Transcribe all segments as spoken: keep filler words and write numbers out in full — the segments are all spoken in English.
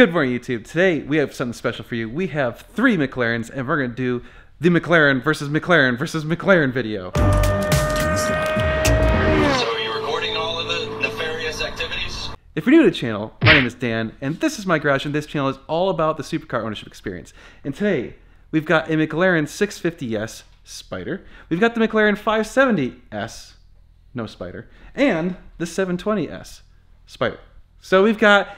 Good morning, YouTube. Today we have something special for you. We have three McLarens and we're going to do the McLaren versus McLaren versus McLaren video. So are you recording all of the nefarious activities? If you're new to the channel, my name is Dan and this is my garage and this channel is all about the supercar ownership experience. And today we've got a McLaren six fifty S Spider. We've got the McLaren five seventy S, no Spider, and the seven twenty S Spider. So we've got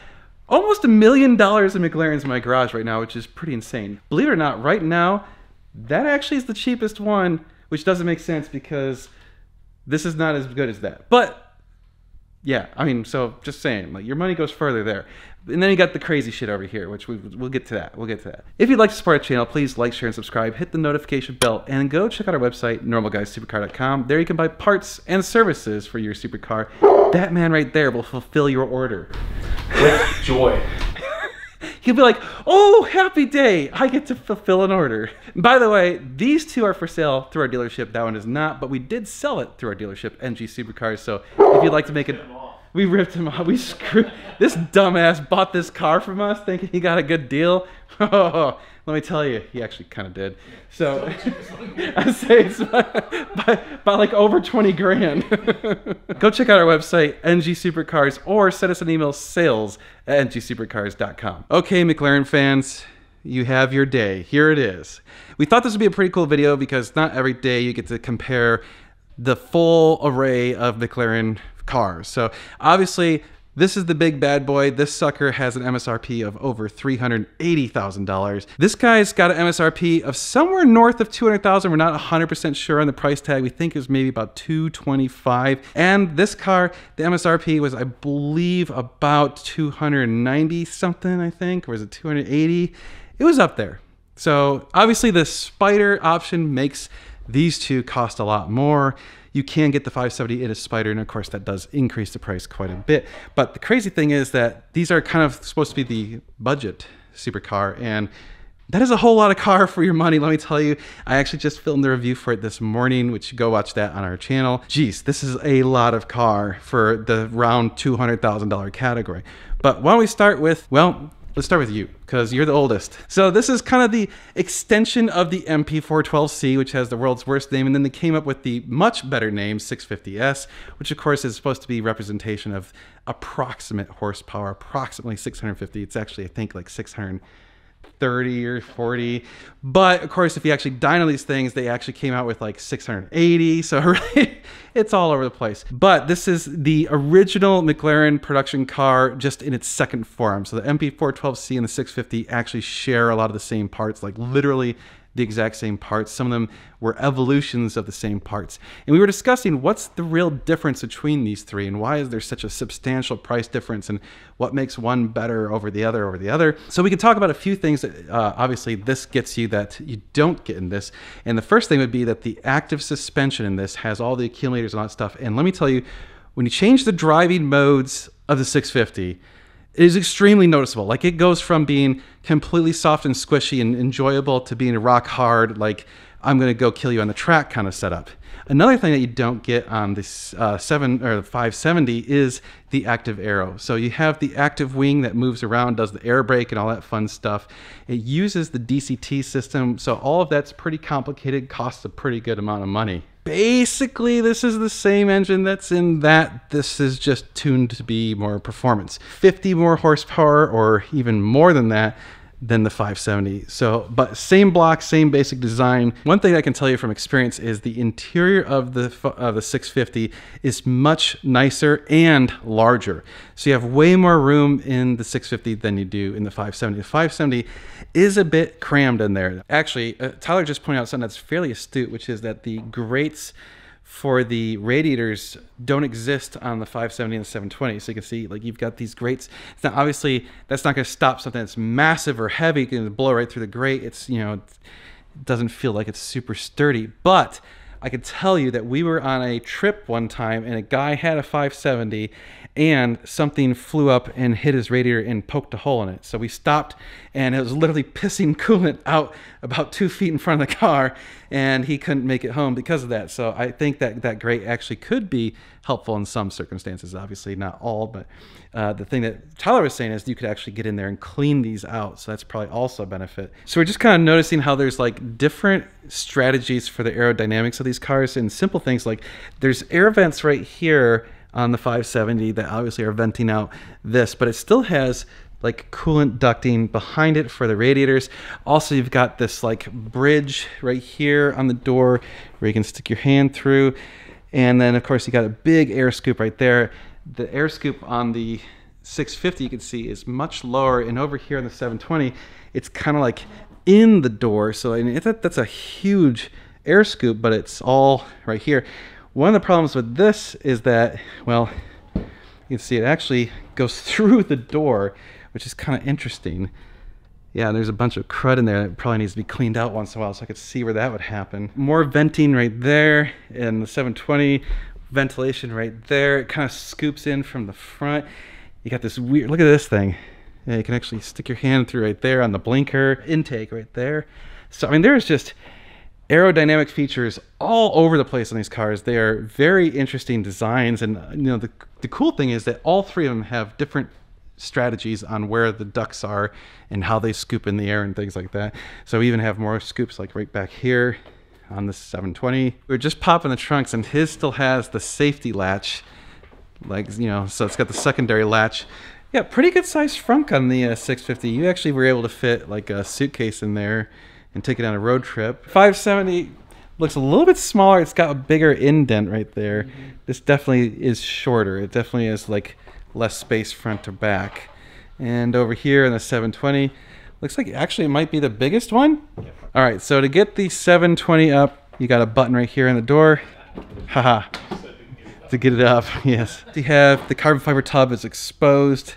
almost a million dollars in McLarens in my garage right now, which is pretty insane. Believe it or not, right now, that actually is the cheapest one, which doesn't make sense because this is not as good as that. But yeah, I mean, so just saying, like, your money goes further there. And then you got the crazy shit over here, which we, we'll get to that, we'll get to that. If you'd like to support our channel, please like, share, and subscribe, hit the notification bell, and go check out our website, normal guys supercar dot com. There you can buy parts and services for your supercar. That man right there will fulfill your order. With joy. He'll be like, oh, happy day, I get to fulfill an order. By the way, these two are for sale through our dealership. That one is not, but we did sell it through our dealership, N G Supercars. So if you'd like to make it, we ripped him off. We screwed, this dumbass bought this car from us thinking he got a good deal. Oh, let me tell you, he actually kind of did. So I say it's by, by like over twenty grand. Go check out our website, N G Supercars, or send us an email, sales at N G supercars dot com. Okay, McLaren fans, you have your day. Here it is. We thought this would be a pretty cool video because not every day you get to compare the full array of McLaren cars. So obviously this is the big bad boy. This sucker has an M S R P of over three hundred eighty thousand dollars. This guy's got an M S R P of somewhere north of two hundred thousand dollars. We're not one hundred percent sure on the price tag. We think it was maybe about two twenty-five. And this car, the M S R P was, I believe, about two hundred ninety something, I think, or was it two hundred eighty? It was up there. So obviously the Spider option makes these two cost a lot more. You can get the five seventy in a Spider, and of course that does increase the price quite a bit. But the crazy thing is that these are kind of supposed to be the budget supercar, and that is a whole lot of car for your money, let me tell you. I actually just filmed the review for it this morning, which you go watch that on our channel. Geez, this is a lot of car for the round two hundred thousand dollar category. But why don't we start with, well, let's start with you, because you're the oldest. So this is kind of the extension of the M P four twelve C, which has the world's worst name, and then they came up with the much better name, six fifty S, which of course is supposed to be representation of approximate horsepower, approximately six hundred fifty. It's actually, I think, like six hundred thirty or forty. But of course, if you actually dine on these things, they actually came out with like six hundred eighty. So really, it's all over the place. But this is the original McLaren production car just in its second form. So the M P four twelve C and the six fifty actually share a lot of the same parts, like literally the exact same parts. Some of them were evolutions of the same parts. And we were discussing what's the real difference between these three and why is there such a substantial price difference and what makes one better over the other over the other. So we can talk about a few things that uh, obviously this gets you that you don't get in this. And the first thing would be that the active suspension in this has all the accumulators and all that stuff. And let me tell you, when you change the driving modes of the six fifty, it is extremely noticeable. Like, it goes from being completely soft and squishy and enjoyable to being a rock hard, like, I'm gonna go kill you on the track kind of setup. Another thing that you don't get on this uh, seven or the five seventy is the active aero. So you have the active wing that moves around, does the air brake and all that fun stuff. It uses the D C T system, so all of that's pretty complicated, costs a pretty good amount of money. Basically, this is the same engine that's in that. This is just tuned to be more performance. fifty more horsepower or even more than that than the five seventy. So, but same block, same basic design. One thing I can tell you from experience is the interior of the, of the six fifty is much nicer and larger. So you have way more room in the six fifty than you do in the five seventy. The five seventy is a bit crammed in there. Actually, uh, Tyler just pointed out something that's fairly astute, which is that the grates for the radiators don't exist on the five seventy and the seven twenty. So you can see, like, you've got these grates. It's not, obviously that's not going to stop something that's massive or heavy. You can blow right through the grate. It's, you know, it doesn't feel like it's super sturdy, but I could tell you that we were on a trip one time and a guy had a five seventy and something flew up and hit his radiator and poked a hole in it. So we stopped and it was literally pissing coolant out about two feet in front of the car, and he couldn't make it home because of that. So I think that that grate actually could be helpful in some circumstances, obviously not all, but uh, the thing that Tyler was saying is you could actually get in there and clean these out. So that's probably also a benefit. So we're just kind of noticing how there's like different strategies for the aerodynamics of these cars, and simple things like there's air vents right here on the five seventy that obviously are venting out this, but it still has like coolant ducting behind it for the radiators. Also, you've got this like bridge right here on the door where you can stick your hand through. And then of course you got a big air scoop right there. The air scoop on the six fifty you can see is much lower, and over here on the seven twenty, it's kind of like in the door. So I mean, it's a, that's a huge air scoop, but it's all right here. One of the problems with this is that, well, you can see it actually goes through the door, which is kind of interesting. Yeah, there's a bunch of crud in there that probably needs to be cleaned out once in a while, so I could see where that would happen. More venting right there, and the seven twenty ventilation right there. It kind of scoops in from the front. You got this weird, look at this thing. Yeah, you can actually stick your hand through right there on the blinker intake right there. So, I mean, there's just aerodynamic features all over the place on these cars. They are very interesting designs, and you know, the, the cool thing is that all three of them have different strategies on where the ducts are and how they scoop in the air and things like that. So we even have more scoops like right back here on the seven twenty. We're just popping the trunks, and his still has the safety latch, like, you know, so it's got the secondary latch. Yeah, pretty good sized frunk on the uh, six fifty. You actually were able to fit like a suitcase in there and take it on a road trip. five seventy looks a little bit smaller. It's got a bigger indent right there. Mm-hmm. This definitely is shorter. It definitely is like less space front to back. And over here in the seven twenty, looks like actually it might be the biggest one. Yeah. All right, so to get the seven twenty up, you got a button right here in the door. Haha, to get it up, yes. You have the carbon fiber tub is exposed,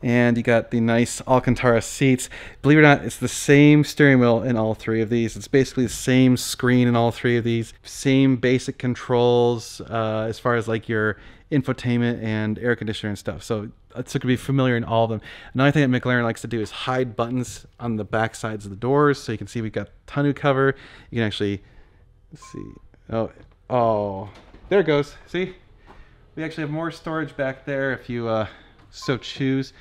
and you got the nice Alcantara seats. Believe it or not, it's the same steering wheel in all three of these. It's basically the same screen in all three of these. Same basic controls uh, as far as like your infotainment and air conditioner and stuff. So it's going to be familiar in all of them. Another thing that McLaren likes to do is hide buttons on the back sides of the doors. So you can see we've got tonneau cover. You can actually, let's see. Oh, oh, there it goes. See? We actually have more storage back there if you uh, so choose.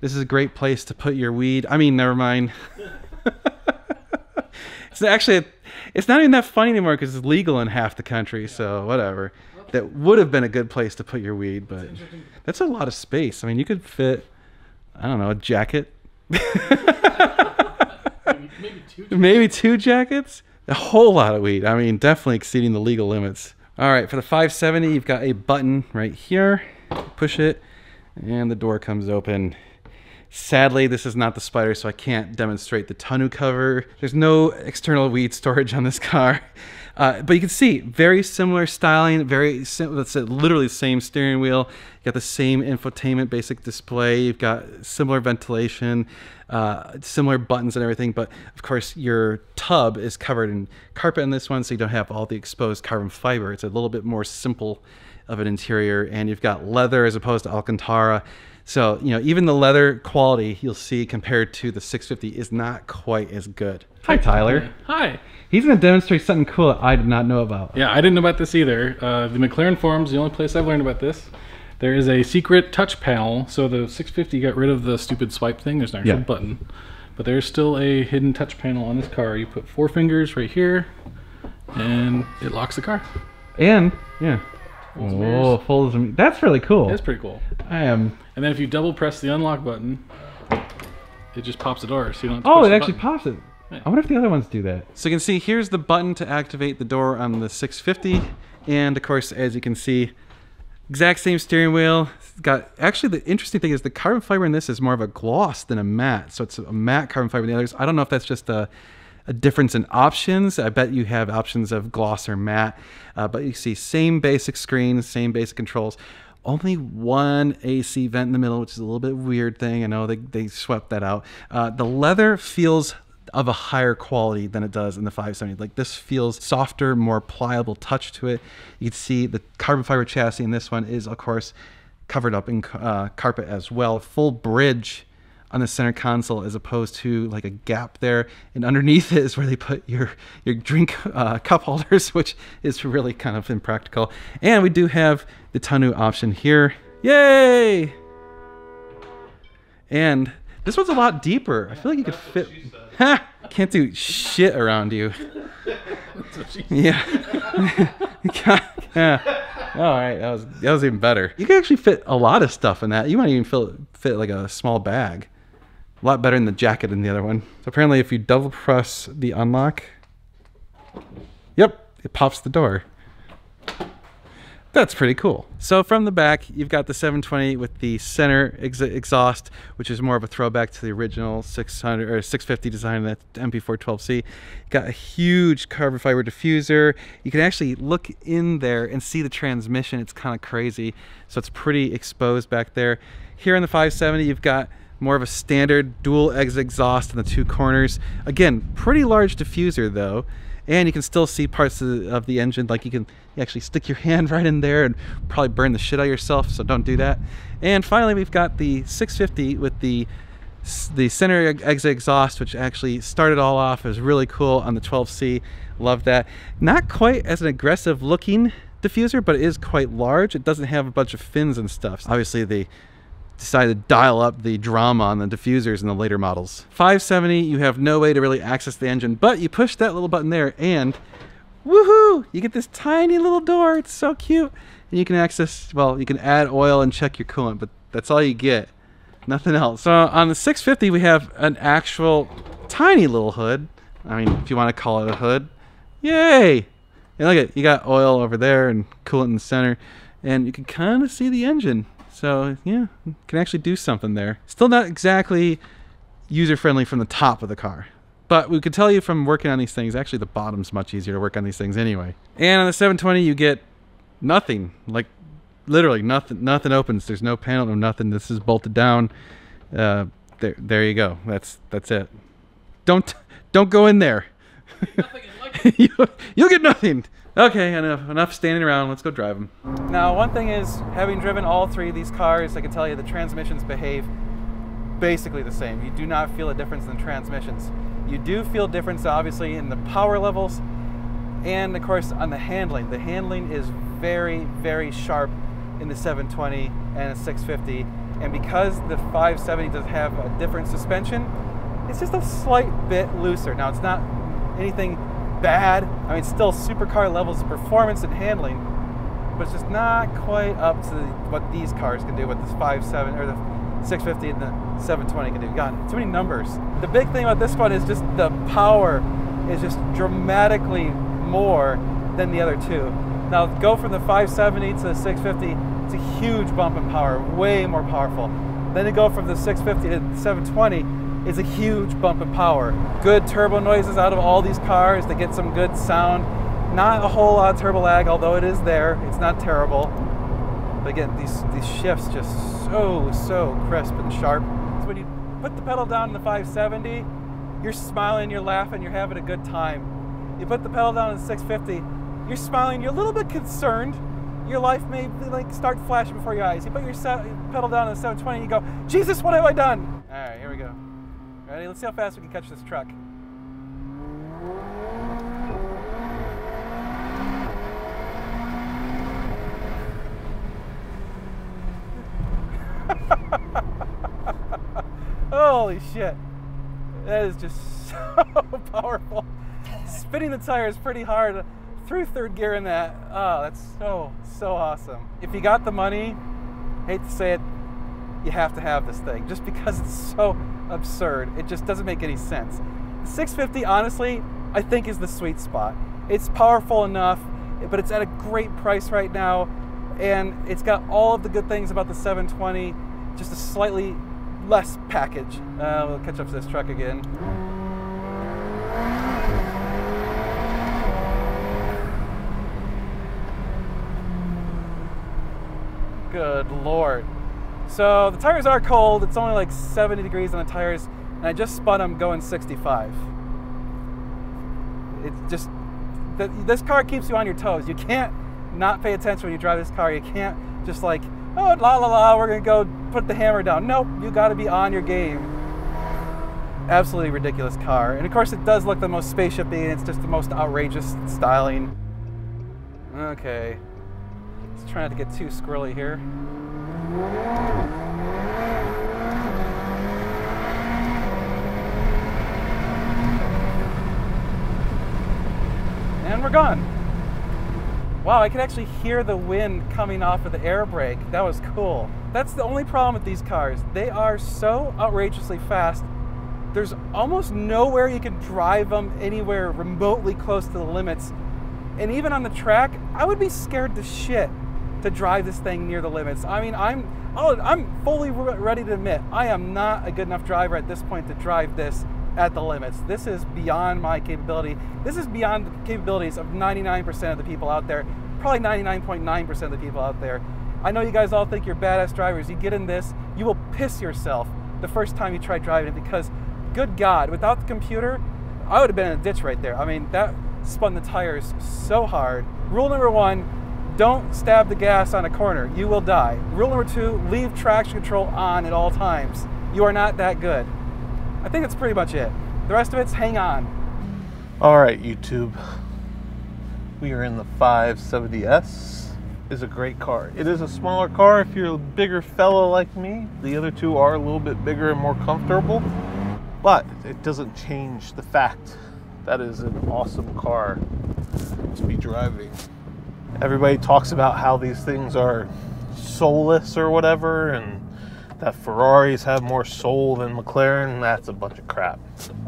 This is a great place to put your weed. I mean, never mind. It's actually, it's not even that funny anymore because it's legal in half the country, so whatever. That would have been a good place to put your weed, but that's a lot of space. I mean, you could fit, I don't know, a jacket. maybe, maybe, two jackets. maybe two jackets? A whole lot of weed. I mean, definitely exceeding the legal limits. All right, for the five seventy, you've got a button right here. Push it, and the door comes open. Sadly, this is not the Spider, so I can't demonstrate the tonneau cover. There's no external weed storage on this car. Uh, but you can see, very similar styling, very sim that's it, literally the same steering wheel. You got the same infotainment basic display. You've got similar ventilation, uh, similar buttons and everything. But of course, your tub is covered in carpet in this one, so you don't have all the exposed carbon fiber. It's a little bit more simple of an interior, and you've got leather as opposed to Alcantara. So, you know, even the leather quality you'll see compared to the six fifty is not quite as good. Hi, Tyler. Hi. He's going to demonstrate something cool that I did not know about. Yeah, I didn't know about this either. Uh, the McLaren forums, the only place I've learned about this. There is a secret touch panel. So the six fifty got rid of the stupid swipe thing. There's an actual yeah. button. But there's still a hidden touch panel on this car. You put four fingers right here, and it locks the car. And, yeah. Oh, folds them. That's really cool. That's pretty cool. I am. And then if you double press the unlock button, it just pops the door. So you don't have to oh, it actually button. pops it. Right. I wonder if the other ones do that. So you can see here's the button to activate the door on the six fifty, and of course, as you can see, exact same steering wheel. It's got actually the interesting thing is the carbon fiber in this is more of a gloss than a matte. So it's a matte carbon fiber in the others. I don't know if that's just a A difference in options. I bet you have options of gloss or matte, uh, but you see same basic screen, same basic controls. Only one A C vent in the middle, which is a little bit weird thing. I know they, they swept that out. Uh, the leather feels of a higher quality than it does in the five seventy. Like, this feels softer, more pliable touch to it. You can see the carbon fiber chassis in this one is, of course, covered up in uh, carpet as well. Full bridge on the center console as opposed to like a gap there, and underneath it is where they put your your drink uh, cup holders, which is really kind of impractical. And we do have the tonneau option here. Yay! And this one's a lot deeper. I feel like you could fit. Ha! Can't do shit around you. That's what she said. Yeah. Yeah. All right, that was that was even better. You can actually fit a lot of stuff in that. You might even fit fit like a small bag. A lot better in the jacket than the other one. So apparently if you double press the unlock, yep, it pops the door. That's pretty cool. So from the back, you've got the seven twenty with the center ex exhaust, which is more of a throwback to the original six hundred or six fifty design, that M P four twelve C. Got a huge carbon fiber diffuser. You can actually look in there and see the transmission. It's kind of crazy. So it's pretty exposed back there. Here in the five seventy, you've got more of a standard dual exit exhaust in the two corners. Again, pretty large diffuser though, and you can still see parts of the, of the engine. Like, you can actually stick your hand right in there and probably burn the shit out of yourself, so don't do that. And finally, we've got the six fifty with the the center exit exhaust, which actually started all off. It was really cool on the twelve C. Love that. Not quite as an aggressive looking diffuser, but it is quite large. It doesn't have a bunch of fins and stuff. So obviously, they decided to dial up the drama on the diffusers in the later models. five seventy, you have no way to really access the engine, but you push that little button there and woohoo! You get this tiny little door. It's so cute. And you can access, well, you can add oil and check your coolant, but that's all you get. Nothing else. So on the six fifty, we have an actual tiny little hood. I mean, if you want to call it a hood. Yay! And look at, you got oil over there and coolant in the center, and you can kind of see the engine. So yeah, can actually do something there. Still not exactly user-friendly from the top of the car, but we could tell you from working on these things, actually the bottom's much easier to work on these things anyway. And on the seven twenty, you get nothing, like literally nothing, nothing opens. There's no panel, no nothing. This is bolted down. Uh, there, there you go. That's, that's it. Don't, don't go in there. you, you'll get nothing. Okay, enough, enough standing around, let's go drive them. Now, one thing is, having driven all three of these cars, I can tell you the transmissions behave basically the same. You do not feel a difference in the transmissions. You do feel difference, obviously, in the power levels and, of course, on the handling. The handling is very, very sharp in the seven twenty and the six fifty. And because the five seventy does have a different suspension, it's just a slight bit looser. Now, it's not anything bad. I mean, still supercar levels of performance and handling, but it's just not quite up to the, what these cars can do, what this five seventy or the six fifty and the seven twenty can do. God, too many numbers. The big thing about this one is just the power is just dramatically more than the other two. Now, go from the five seventy to the six fifty, it's a huge bump in power, way more powerful. Then to go from the six fifty to the seven twenty, it's a huge bump in power. Good turbo noises out of all these cars. They get some good sound. Not a whole lot of turbo lag, although it is there. It's not terrible. But again, these, these shifts just so, so crisp and sharp. So when you put the pedal down in the five seventy, you're smiling, you're laughing, you're having a good time. You put the pedal down in the six fifty, you're smiling, you're a little bit concerned. Your life may like start flashing before your eyes. You put your pedal down in the seven twenty, you go, Jesus, what have I done? All right, here we go. Ready? Let's see how fast we can catch this truck. Holy shit. That is just so powerful. Spinning the tires pretty hard through third gear in that. Oh, that's so, so awesome. If you got the money, hate to say it, you have to have this thing just because it's so absurd. It just doesn't make any sense. The six fifty, honestly, I think is the sweet spot. It's powerful enough, but it's at a great price right now, and it's got all of the good things about the seven twenty, just a slightly less package. Uh, we'll catch up to this truck again. Good Lord. So the tires are cold. It's only like seventy degrees on the tires, and I just spun them going sixty-five. it's just, the, this car keeps you on your toes. You can't not pay attention when you drive this car. You can't just like, oh, la la la, we're gonna go put the hammer down. Nope, you gotta be on your game. Absolutely ridiculous car. And of course it does look the most spaceship-y, and it's just the most outrageous styling. Okay, let's try not to get too squirrely here. And we're gone. Wow, I could actually hear the wind coming off of the air brake. That was cool. That's the only problem with these cars. They are so outrageously fast. There's almost nowhere you can drive them anywhere remotely close to the limits. And even on the track, I would be scared to shit to drive this thing near the limits. I mean, I'm, oh, I'm fully ready to admit, I am not a good enough driver at this point to drive this at the limits. This is beyond my capability. This is beyond the capabilities of ninety-nine percent of the people out there, probably ninety-nine point nine percent of the people out there. I know you guys all think you're badass drivers. You get in this, you will piss yourself the first time you try driving it, because good God, without the computer, I would have been in a ditch right there. I mean, that spun the tires so hard. Rule number one, don't stab the gas on a corner. You will die. Rule number two, leave traction control on at all times. You are not that good. I think that's pretty much it. The rest of it's hang on. All right, YouTube. We are in the five seventy S. It's a great car. It is a smaller car if you're a bigger fella like me. The other two are a little bit bigger and more comfortable, but it doesn't change the fact that is an awesome car to be driving. Everybody talks about how these things are soulless or whatever, and that Ferraris have more soul than McLaren. That's a bunch of crap.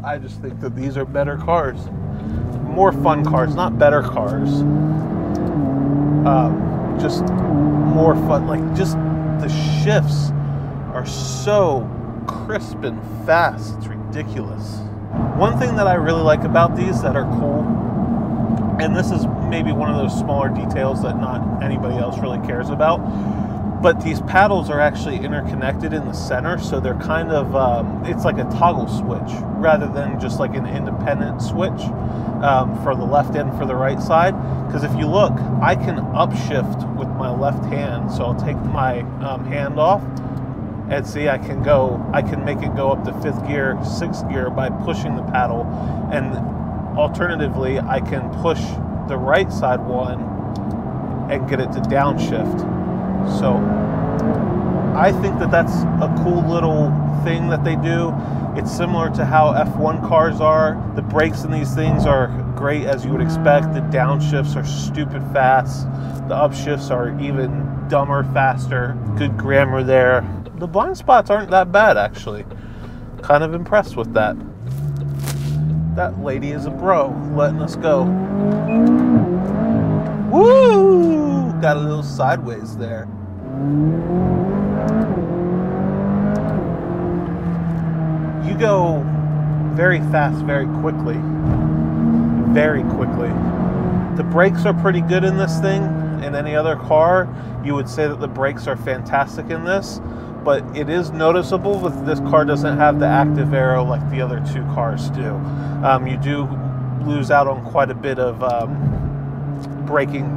I just think that these are better cars, more fun cars, not better cars. Um, just more fun. Like, just the shifts are so crisp and fast. It's ridiculous. One thing that I really like about these that are cool, and this is maybe one of those smaller details that not anybody else really cares about, but these paddles are actually interconnected in the center, so they're kind of, um, it's like a toggle switch rather than just like an independent switch um, for the left and for the right side. Because if you look, I can upshift with my left hand, so I'll take my um, hand off, and see, I can go, I can make it go up to fifth gear, sixth gear by pushing the paddle, and alternatively, I can push the right side one and get it to downshift. So I think that that's a cool little thing that they do. It's similar to how F one cars are. The brakes in these things are great, as you would expect. The downshifts are stupid fast. The upshifts are even dumber, faster. Good grammar there. The blind spots aren't that bad, actually. Kind of impressed with that. That lady is a bro, letting us go. Woo! Got a little sideways there. You go very fast, very quickly. Very quickly. The brakes are pretty good in this thing. In any other car, you would say that the brakes are fantastic in this. But it is noticeable that this car doesn't have the active aero like the other two cars do. Um, you do lose out on quite a bit of um, braking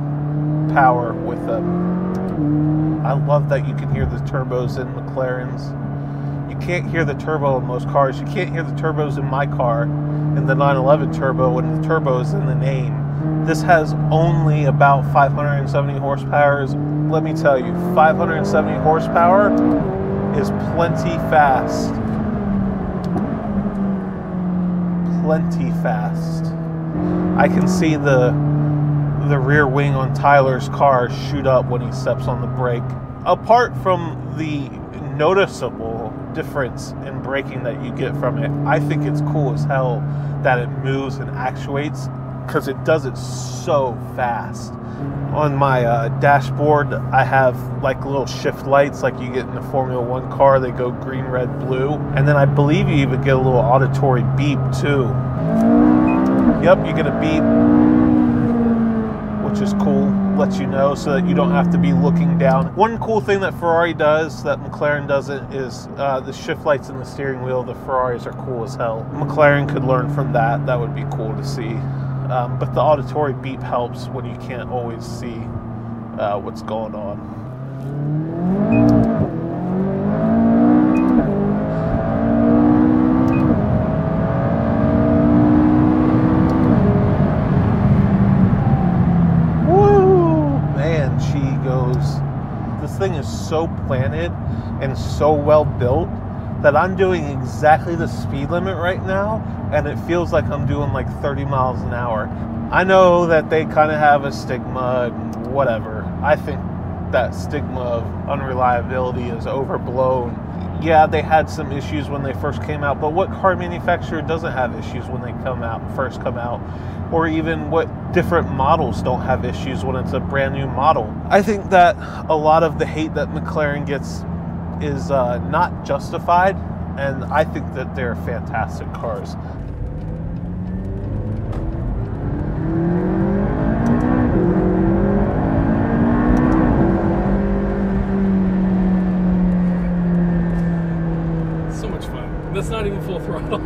power with them. I love that you can hear the turbos in McLarens. You can't hear the turbo in most cars. You can't hear the turbos in my car, in the nine eleven turbo, when the turbo is in the name. This has only about five hundred seventy horsepower. Let me tell you, five hundred seventy horsepower is plenty fast. Plenty fast. I can see the the rear wing on Tyler's car shoot up when he steps on the brake. Apart from the noticeable difference in braking that you get from it, I think it's cool as hell that it moves and actuates, because it does it so fast. On my uh, dashboard, I have like little shift lights like you get in a Formula One car. They go green, red, blue. And then I believe you even get a little auditory beep too. Yep, you get a beep, which is cool. Lets you know so that you don't have to be looking down. One cool thing that Ferrari does that McLaren doesn't is uh, the shift lights in the steering wheel. The Ferraris are cool as hell. McLaren could learn from that. That would be cool to see. um, but the auditory beep helps when you can't always see uh, what's going on. Thing is so planted and so well built that I'm doing exactly the speed limit right now, and it feels like I'm doing like thirty miles an hour. I know that they kind of have a stigma and whatever. I think that stigma of unreliability is overblown. Yeah, they had some issues when they first came out, but what car manufacturer doesn't have issues when they come out, first come out? Or even what different models don't have issues when it's a brand new model? I think that a lot of the hate that McLaren gets is uh, not justified, and I think that they're fantastic cars. So much fun. That's not even full throttle.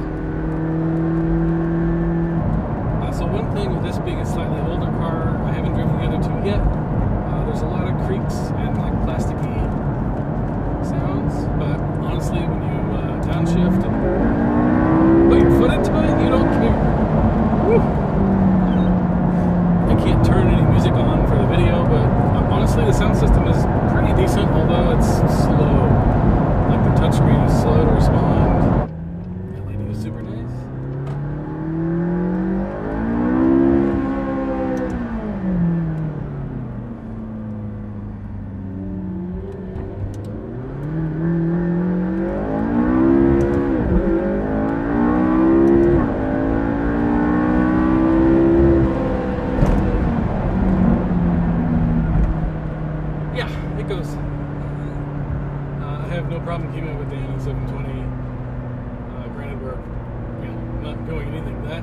So one thing with this being a slightly older car, I haven't driven the other two yet, uh, there's a lot of creaks and like plasticky sounds, but honestly when you uh, downshift and put your foot into it, you don't care. Woo. I can't turn any music on for the video, but uh, honestly the sound system is pretty decent, although it's slow. Like the touchscreen is slow to respond. That lady was super nice.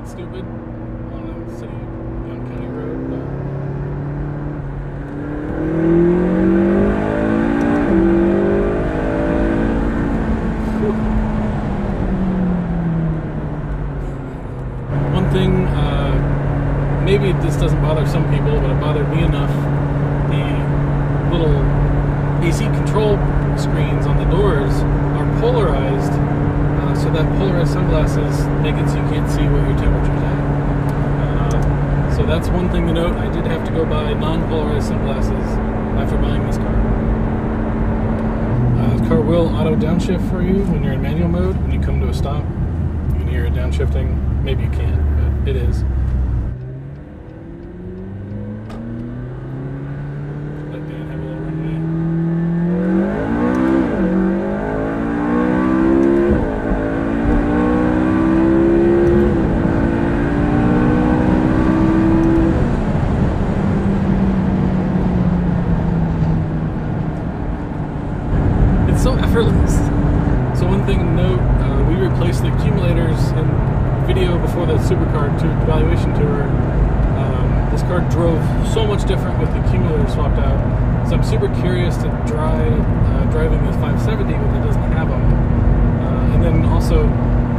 Stupid on a city on county road, but one thing, uh, maybe this doesn't bother some people, but it bothered me enough, the little A C control screens on the doors are polarized. So that polarized sunglasses make it so you can't see what your temperature's at. Uh, so that's one thing to note. I did have to go buy non-polarized sunglasses after buying this car. Uh, this car will auto downshift for you when you're in manual mode. When you come to a stop, you can hear it downshifting. Maybe you can't, but it is. Curious to try uh, driving this five seventy when it doesn't have them, uh, and then also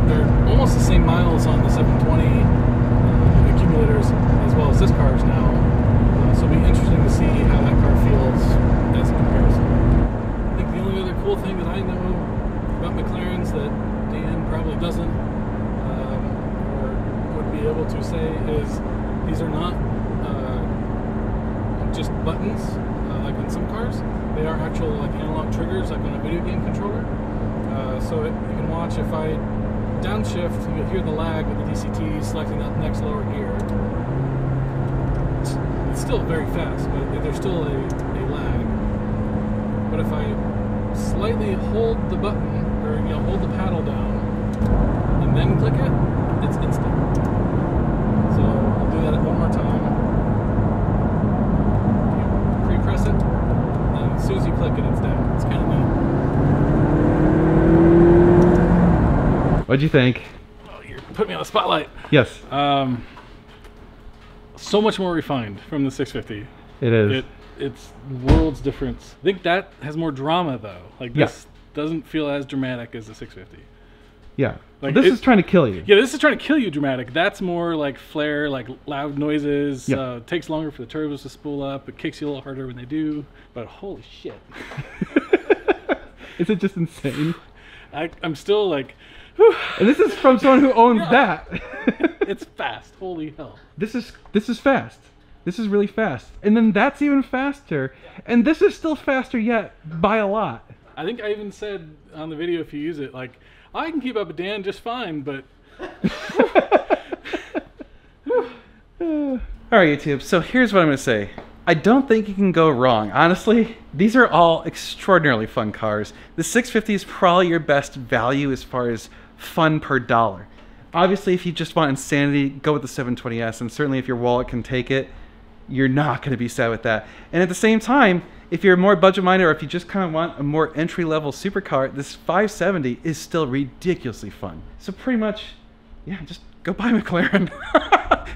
they're almost the same miles on the seven twenty uh, accumulators as well as this car's now, uh, so it'll be interesting to see how that car feels as a comparison. I think the only other cool thing that I know about McLarens that Dan probably doesn't um, or would be able to say is these are not uh, just buttons. Like on some cars, they are actual like analog triggers, like on a video game controller. Uh, so it, you can watch if I downshift, you'll hear the lag with the D C T selecting that next lower gear. It's, it's still very fast, but there's still a, a lag. But if I slightly hold the button, or you know, hold the paddle down, and then click it, it's instant. So I'll do that one more time. Press it, and as soon as you click it, it's down. It's kind of neat. What'd you think? Oh, you put me on the spotlight. Yes. Um, so much more refined from the six fifty. It is. It, it's worlds difference. I think that has more drama though. Like this yeah. doesn't feel as dramatic as the six fifty. Yeah. Like this it, is trying to kill you. Yeah, this is trying to kill you dramatic. That's more like flare, like loud noises. Yep. Uh, takes longer for the turbos to spool up. It kicks you a little harder when they do. But holy shit. Is it just insane? I, I'm still like... Whew. And this is from someone who owns yeah. that. It's fast. Holy hell. This is this is fast. This is really fast. And then that's even faster. And this is still faster yet by a lot. I think I even said on the video, if you use it, like, I can keep up with Dan just fine, but... Alright, YouTube, so here's what I'm going to say. I don't think you can go wrong. Honestly, these are all extraordinarily fun cars. The six fifty is probably your best value as far as fun per dollar. Obviously, if you just want insanity, go with the seven twenty S, and certainly if your wallet can take it, you're not going to be sad with that. And at the same time, if you're more budget-minded or if you just kind of want a more entry-level supercar, this five seventy is still ridiculously fun. So pretty much, yeah, just go buy McLaren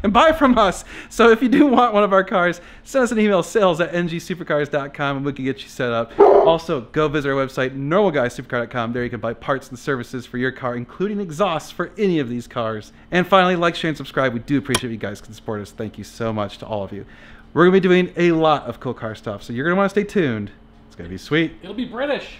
and buy from us. So if you do want one of our cars, send us an email, sales at N G supercars dot com, and we can get you set up. Also, go visit our website, normal guy supercar dot com. There you can buy parts and services for your car, including exhausts for any of these cars. And finally, like, share, and subscribe. We do appreciate you guys can support us. Thank you so much to all of you. We're going to be doing a lot of cool car stuff, so you're going to want to stay tuned. It's going to be sweet. It'll be British.